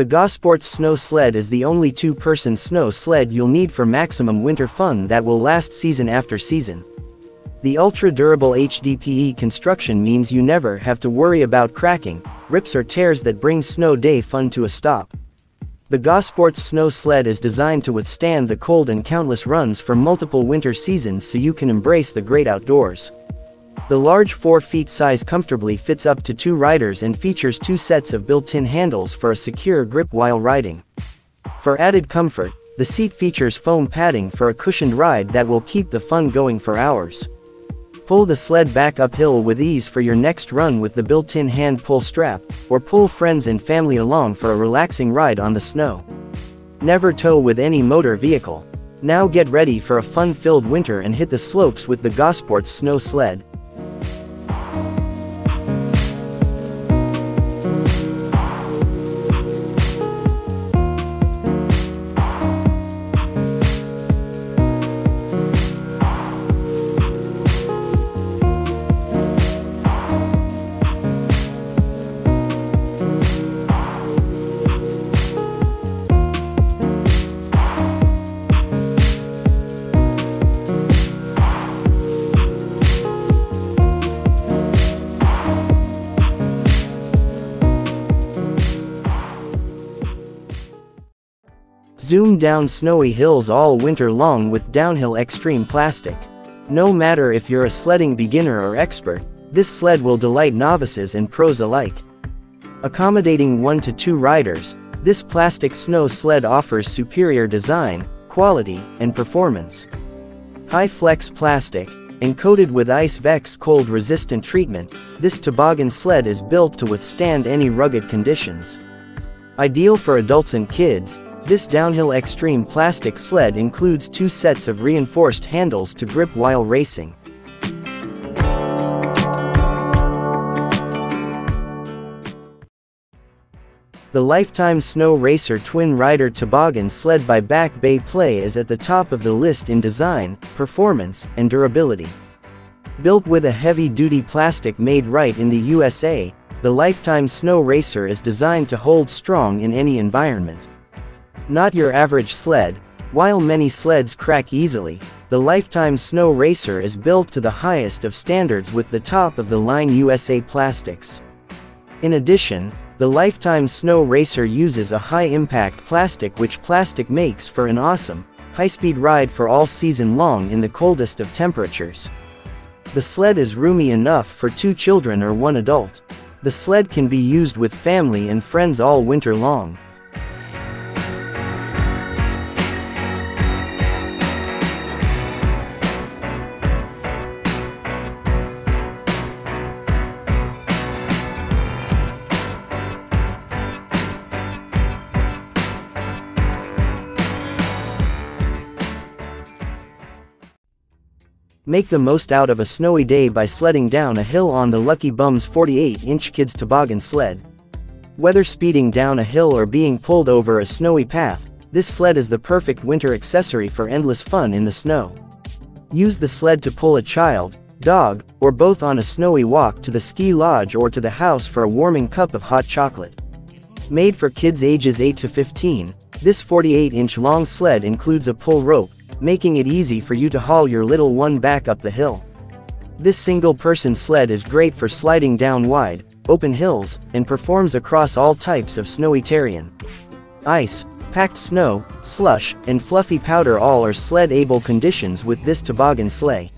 The GoSports Snow Sled is the only two-person snow sled you'll need for maximum winter fun that will last season after season. The ultra-durable HDPE construction means you never have to worry about cracking, rips or tears that bring snow day fun to a stop. The GoSports Snow Sled is designed to withstand the cold and countless runs for multiple winter seasons so you can embrace the great outdoors. The large 4 feet size comfortably fits up to 2 riders and features 2 sets of built-in handles for a secure grip while riding. For added comfort, the seat features foam padding for a cushioned ride that will keep the fun going for hours. Pull the sled back uphill with ease for your next run with the built-in hand pull strap, or pull friends and family along for a relaxing ride on the snow. Never tow with any motor vehicle. Now get ready for a fun-filled winter and hit the slopes with the GoSports Snow Sled. Zoom down snowy hills all winter long with Downhill Extreme Plastic. No matter if you're a sledding beginner or expert, this sled will delight novices and pros alike. Accommodating 1 to 2 riders, this plastic snow sled offers superior design, quality, and performance. High flex plastic, encoded with Ice-Vex cold-resistant treatment, this toboggan sled is built to withstand any rugged conditions. Ideal for adults and kids, this Downhill Extreme Plastic sled includes 2 sets of reinforced handles to grip while racing. The Lifetime Snow Racer Twin Rider Toboggan Sled by Back Bay Play is at the top of the list in design, performance, and durability. Built with a heavy-duty plastic made right in the USA, the Lifetime Snow Racer is designed to hold strong in any environment. Not your average sled. While many sleds crack easily, the Lifetime Snow Racer is built to the highest of standards with the top-of-the-line USA plastics. In addition, the Lifetime Snow Racer uses a high-impact plastic which makes for an awesome, high-speed ride for all season long in the coldest of temperatures. The sled is roomy enough for 2 children or 1 adult. The sled can be used with family and friends all winter long. Make the most out of a snowy day by sledding down a hill on the Lucky Bums 48-inch kids toboggan sled. Whether speeding down a hill or being pulled over a snowy path, this sled is the perfect winter accessory for endless fun in the snow. Use the sled to pull a child, dog, or both on a snowy walk to the ski lodge or to the house for a warming cup of hot chocolate. Made for kids ages 8 to 15, this 48-inch long sled includes a pull rope, making it easy for you to haul your little one back up the hill. This single-person sled is great for sliding down wide, open hills, and performs across all types of snowy terrain. Ice, packed snow, slush, and fluffy powder all are sled-able conditions with this toboggan sleigh.